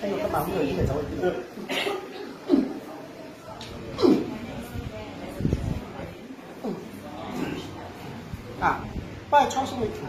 哎呀，不等佢先嚟走。啊，幫佢抽鬆佢條。